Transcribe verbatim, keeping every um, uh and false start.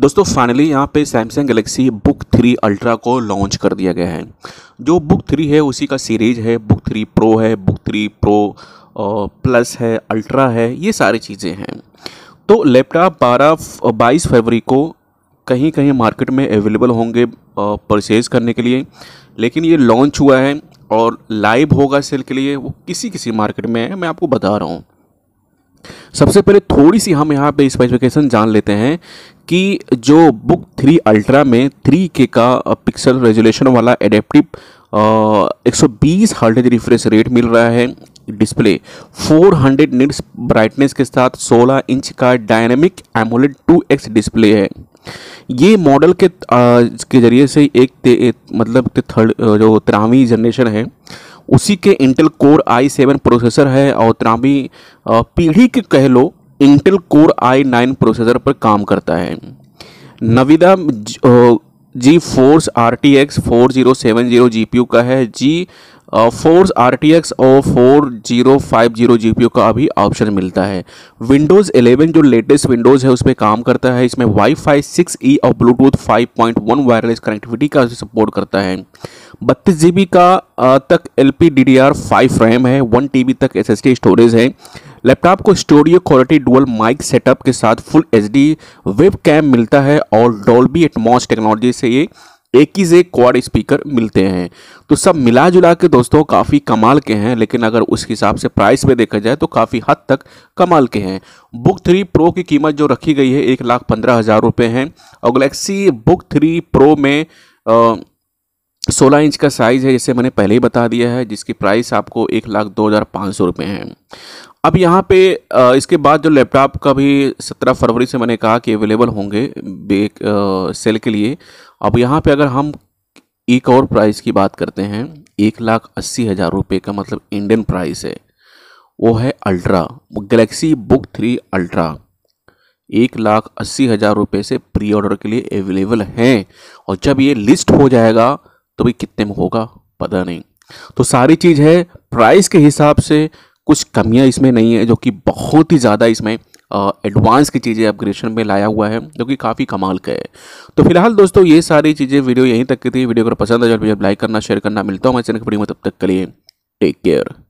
दोस्तों फाइनली यहाँ पे Samsung Galaxy Book three Ultra को लॉन्च कर दिया गया है। जो बुक थ्री है उसी का सीरीज है, बुक थ्री प्रो है, बुक थ्री प्रो प्लस है, अल्ट्रा है, ये सारी चीज़ें हैं। तो लैपटॉप बारह बाईस फरवरी को कहीं कहीं मार्केट में अवेलेबल होंगे परचेज़ करने के लिए, लेकिन ये लॉन्च हुआ है और लाइव होगा सेल के लिए, वो किसी किसी मार्केट में है, मैं आपको बता रहा हूँ। सबसे पहले थोड़ी सी हम यहाँ पे स्पेसिफिकेशन जान लेते हैं कि जो बुक थ्री अल्ट्रा में थ्री के का पिक्सल रेजोल्यूशन वाला एडेप्टिव एक सौ बीस हर्ट्ज रिफ्रेश रेट मिल रहा है। Display four hundred nits brightness के साथ सोलह इंच का dynamic AMOLED two X display है। ये मॉडल के आ, के जरिए से एक ते, मतलब ते थर्ड जो तेरहवीं जनरेशन है उसी के Intel Core i seven processor है और तेरहवीं पीढ़ी के कह लो Intel Core i nine processor पर काम करता है। Nvidia GeForce R T X four zero seven zero G P U का है। GeForce R T X और four zero five zero G P U का अभी ऑप्शन मिलता है। विंडोज़ इलेवन जो लेटेस्ट विंडोज़ है उस पर काम करता है। इसमें वाईफाई सिक्स ई और Bluetooth five point one wireless connectivity का सपोर्ट करता है। बत्तीस जी बी का तक L P D D R five RAM है। वन टी बी तक एस एस डी स्टोरेज है। लैपटॉप को studio quality dual mic setup के साथ full H D webcam मिलता है और डॉल्बी एटमॉस टेक्नोलॉजी से ये एक ही से क्वाड स्पीकर मिलते हैं। तो सब मिला जुला के दोस्तों काफ़ी कमाल के हैं, लेकिन अगर उस हिसाब से प्राइस पे देखा जाए तो काफ़ी हद तक कमाल के हैं। बुक थ्री प्रो की कीमत जो रखी गई है एक लाख पंद्रह हज़ार रुपये है और गैलेक्सी बुक थ्री प्रो में आ, सोलह इंच का साइज़ है जिसे मैंने पहले ही बता दिया है, जिसकी प्राइस आपको एक लाख दो हज़ार पाँच सौ रुपये है। अब यहाँ पे इसके बाद जो लैपटॉप का भी सत्रह फरवरी से मैंने कहा कि अवेलेबल होंगे बेक सेल के लिए। अब यहाँ पे अगर हम एक और प्राइस की बात करते हैं, एक लाख अस्सी हज़ार रुपये का मतलब इंडियन प्राइस है, वो है Ultra Galaxy Book three Ultra एक लाख अस्सी हज़ार रुपये से प्री ऑर्डर के लिए अवेलेबल हैं। और जब ये लिस्ट हो जाएगा तो भी कितने में होगा पता नहीं। तो सारी चीज़ है प्राइस के हिसाब से, कुछ कमियां इसमें नहीं है, जो कि बहुत ही ज़्यादा इसमें एडवांस की चीज़ें अपग्रेडेशन में लाया हुआ है जो कि काफ़ी कमाल का है। तो फिलहाल दोस्तों ये सारी चीज़ें वीडियो यहीं तक की थी। वीडियो अगर पसंद आए तो लाइक करना, शेयर करना। मिलता हूँ मैं चैनल की वीडियो में, तब तक के लिए टेक केयर।